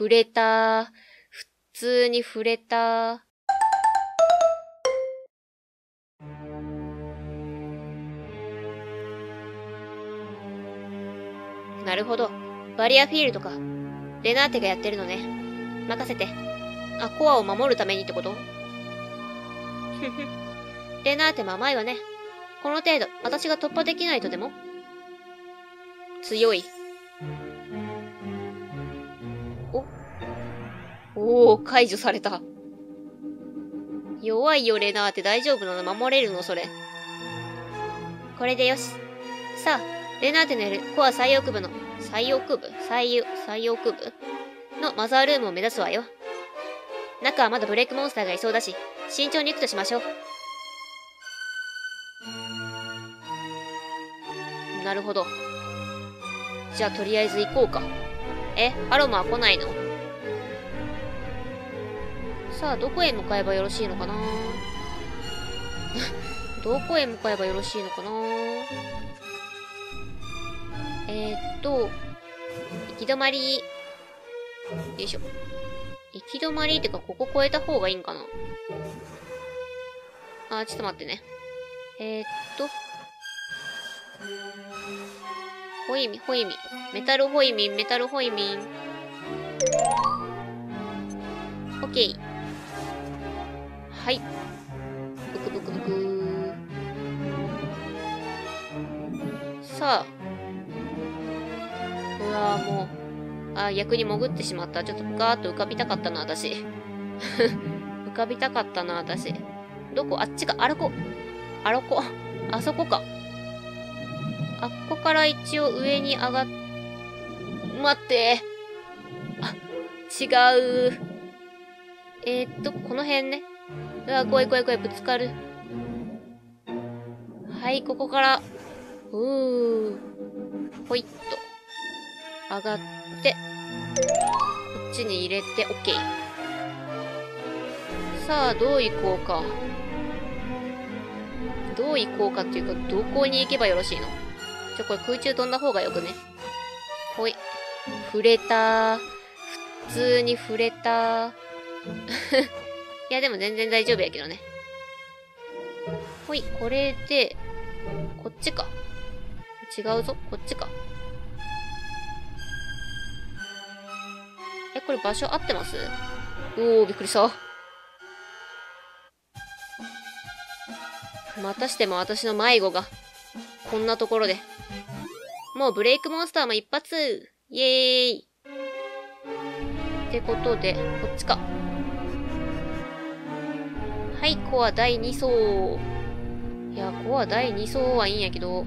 触れた。普通に触れた。なるほど。バリアフィールドか。レナーテがやってるのね。任せて。あ、コアを守るためにってこと？レナーテも甘いわね。この程度、私が突破できないとでも？強い。おお、解除された。弱いよ、レナーテ。大丈夫なの？守れるのそれ。これでよし。さあ、レナーテのやるコア最奥部の、最奥部のマザールームを目指すわよ。中はまだブレイクモンスターがいそうだし、慎重に行くとしましょう。なるほど。じゃあ、とりあえず行こうか。え、アロマは来ないの？さあ、どこへ向かえばよろしいのかなどこへ向かえばよろしいのかな行き止まり。よいしょ。行き止まりってか、ここ越えた方がいいんかなあ、ちょっと待ってね。ホイミン。メタルホイミン。オッケー。はい。ブク。さあ。うわぁ、もう。あ、逆に潜ってしまった。ちょっとガーッと浮かびたかったな、私。どこ？あっちか。あらこ。あそこか。あっこから一応上に上がっ、待って。あ、違う。この辺ね。うわ、怖い、ぶつかる。はい、ここから、ほいっと、上がって、こっちに入れて、オッケー。さあ、どう行こうかっていうか、どこに行けばよろしいの？これ空中飛んだ方がよくね。ほい。触れた。普通に触れた。いや、でも全然大丈夫やけどね。ほい、これで、こっちか。違うぞ、こっちか。え、これ場所合ってます？うおー、びっくりした。またしても私の迷子が、こんなところで。もうブレイクモンスターも一発！イエーイ！ってことで、こっちか。はい、コア第2層。いや、コア第2層はいいんやけど。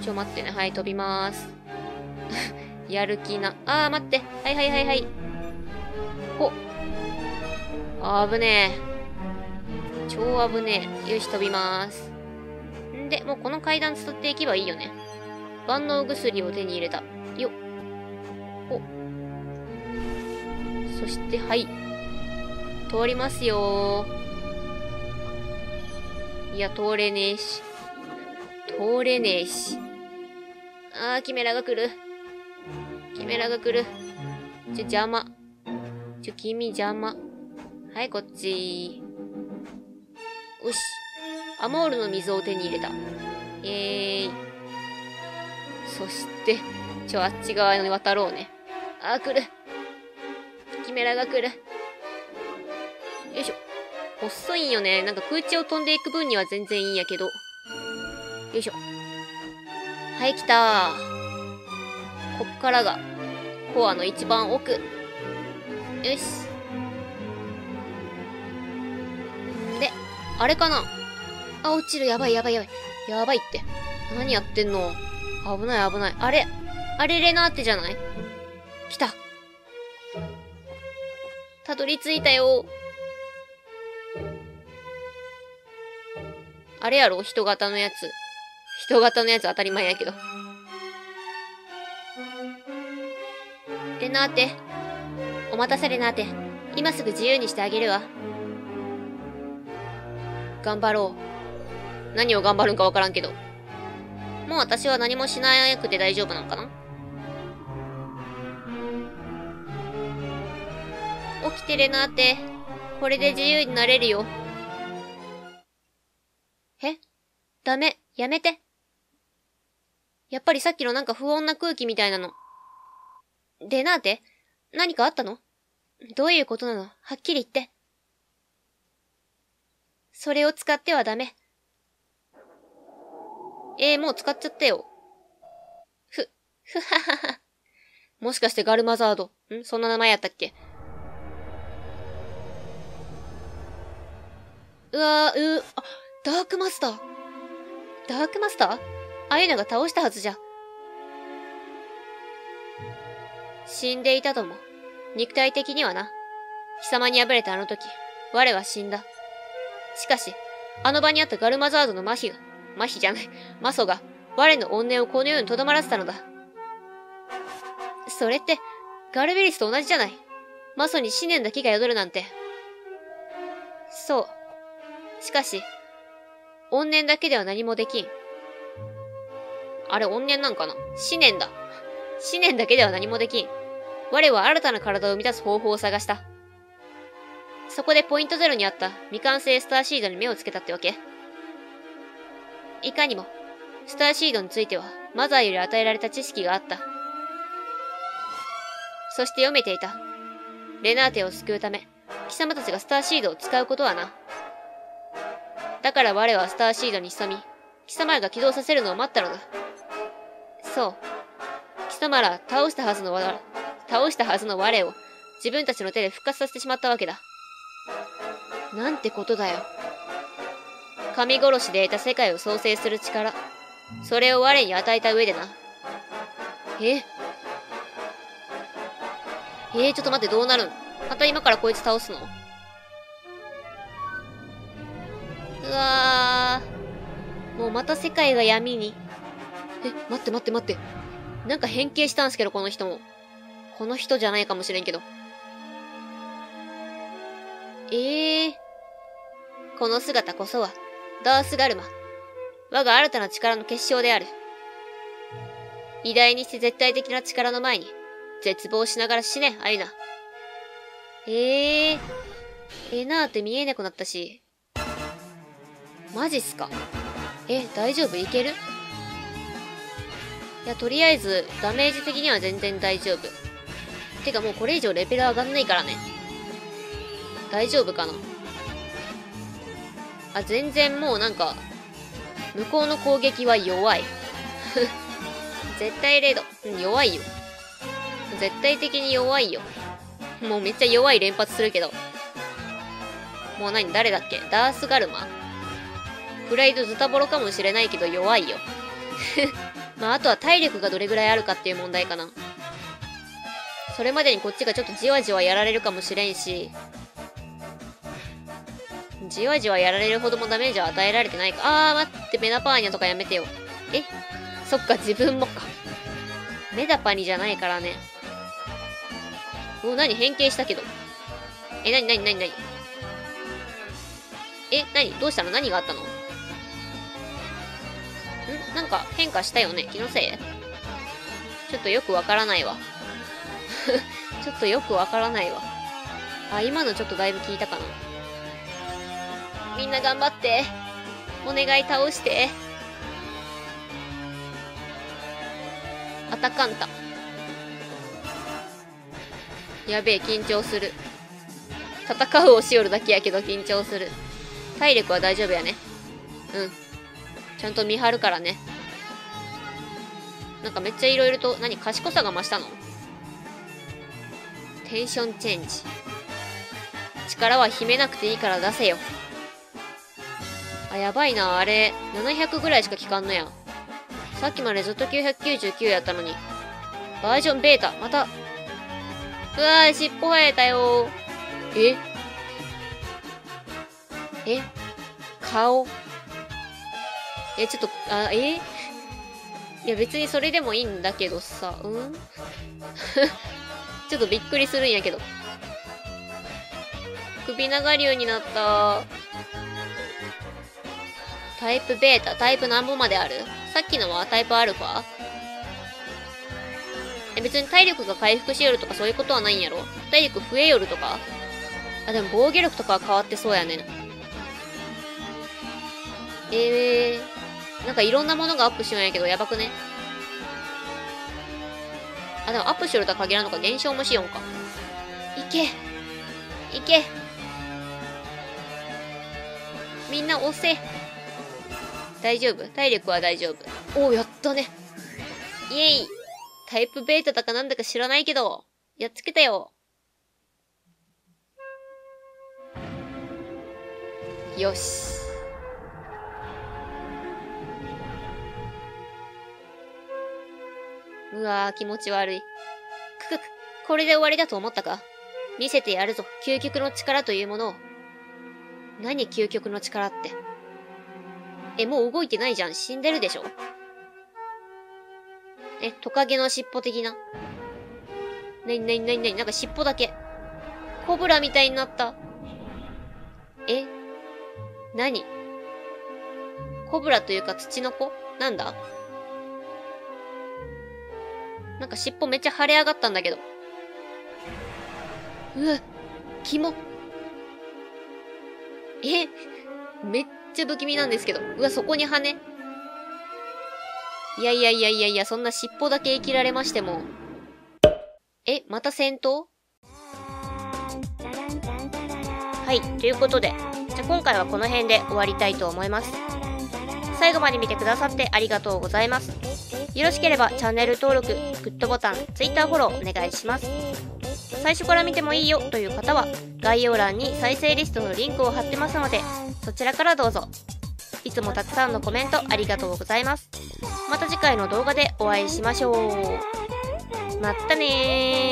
ちょ、待ってね。はい、飛びまーす。やる気な。あー、待って。はい。お。あぶねえ。超あぶねえ。よし、飛びまーす。んで、もうこの階段伝っていけばいいよね。万能薬を手に入れた。よっ。お。そして、はい。通りますよー。いや、通れねえし。あー、キメラが来る。君邪魔。はい、こっち。よし。アモールの水を手に入れた。イェーイ。そして、あっち側に渡ろうね。あー、来る。キメラが来る。よいしょ。遅いんよね。なんか空中を飛んでいく分には全然いいんやけど。よいしょ。はい、来たー。こっからが、コアの一番奥。よし。で、あれかな？あ、落ちる。やばい。やばいって。何やってんの？危ない。あれレナーテじゃない？来た。たどり着いたよ。あれやろ？人型のやつ当たり前やけど。レナーテ。お待たせレナーテ。今すぐ自由にしてあげるわ。頑張ろう。何を頑張るんかわからんけど。もう私は何もしなくて大丈夫なんかな？起きてれなーて。これで自由になれるよ。え？ダメ。やめて。やっぱりさっきのなんか不穏な空気みたいなの。でなーて。何かあったの？どういうことなの？はっきり言って。それを使ってはダメ。もう使っちゃったよ。ふははは。もしかしてガルマザード。そんな名前やったっけ？うわー、あ、ダークマスター。ダークマスター？アイナが倒したはずじゃ。死んでいたとも。肉体的にはな。貴様に敗れたあの時、我は死んだ。しかし、あの場にあったガルマザードのマソが、我の怨念をこの世に留まらせたのだ。それって、ガルベリスと同じじゃない。マソに思念だけが宿るなんて。そう。しかし、怨念だけでは何もできん。あれ、怨念なんかな？思念だ。思念だけでは何もできん。我は新たな体を生み出す方法を探した。そこでポイントゼロにあった未完成スターシードに目をつけたってわけ。いかにも、スターシードについてはマザーより与えられた知識があった。そして読めていた。レナーテを救うため、貴様たちがスターシードを使うことはな。だから我はスターシードに潜み、貴様が起動させるのを待ったのだ。そう。貴様ら倒したはずの我を自分たちの手で復活させてしまったわけだ。なんてことだよ。神殺しで得た世界を創生する力。それを我に与えた上でな。ちょっと待って、どうなるん？また今からこいつ倒すの？うわー。もうまた世界が闇に。待って待って待って。なんか変形したんすけど、この人も。この人じゃないかもしれんけど。この姿こそは、ダースガルマ。我が新たな力の結晶である。偉大にして絶対的な力の前に、絶望しながら死ね、アイナ。レナーテ見えなくなったし。マジっすか？大丈夫？いける？いや、とりあえず、ダメージ的には全然大丈夫。てかもうこれ以上レベル上がんないからね。大丈夫かな？あ、全然もうなんか、向こうの攻撃は弱い。絶対0度。弱いよ。絶対的に弱いよ。もうめっちゃ弱い連発するけど。もう誰だっけ？ダースガルマ？プライドズタボロかもしれないけど弱いよ。あとは体力がどれぐらいあるかっていう問題かな。それまでにこっちがちょっとじわじわやられるかもしれんし、じわじわやられるほどもダメージは与えられてないか。あー待って、メダパーニャとかやめてよ。そっか、自分もか。メダパニじゃないからね。もう何変形したけど。何どうしたの？何があったの？なんか変化したよね。気のせい？ちょっとよくわからないわ。あ、今のちょっとだいぶ効いたかな。みんな頑張って。お願い倒して。アタカンタ。やべえ、緊張する。戦うをしよるだけやけど緊張する。体力は大丈夫やね。ちゃんと見張るからね。なんかめっちゃいろいろと、賢さが増したの？テンションチェンジ。力は秘めなくていいから出せよ。あ、やばいな。あれ、700ぐらいしか効かんのや。さっきまでずっと999やったのに。バージョンベータ、また。うわー、尻尾生えたよー。顔。ちょっと、いや別にそれでもいいんだけどさ、ちょっとびっくりするんやけど。首長竜になった。タイプベータ、タイプ何本まである？さっきのはタイプアルファ？別に体力が回復しよるとかそういうことはないんやろ。体力増えよるとか。あ、でも防御力とかは変わってそうやね。なんかいろんなものがアップしようんやけど、やばくね。あ、でもアップしよるとは限らんのか。減少もしよんか。いけいけ、みんな押せ。大丈夫、体力は大丈夫。おお、やったね。イエイ。タイプベータだかなんだか知らないけど、やっつけたよ。よし。うわぁ、気持ち悪い。くくく、これで終わりだと思ったか？見せてやるぞ、究極の力というものを。何究極の力って。え、もう動いてないじゃん。死んでるでしょ。え、トカゲの尻尾的な。なになになになに、なんか尻尾だけ。コブラみたいになった。え？何？コブラというか土の子？なんだ？なんか尻尾めっちゃ腫れ上がったんだけど。うわ、キモ。え、めっちゃ不気味なんですけど。うわ、そこに羽。いやいやいやいやいや、そんな尻尾だけ生きられましても。え、また戦闘？はい、ということで。じゃあ今回はこの辺で終わりたいと思います。最後まで見てくださってありがとうございます。よろしければチャンネル登録、グッドボタン、Twitter フォローお願いします。最初から見てもいいよという方は概要欄に再生リストのリンクを貼ってますので、そちらからどうぞ。いつもたくさんのコメントありがとうございます。また次回の動画でお会いしましょう。まったねー。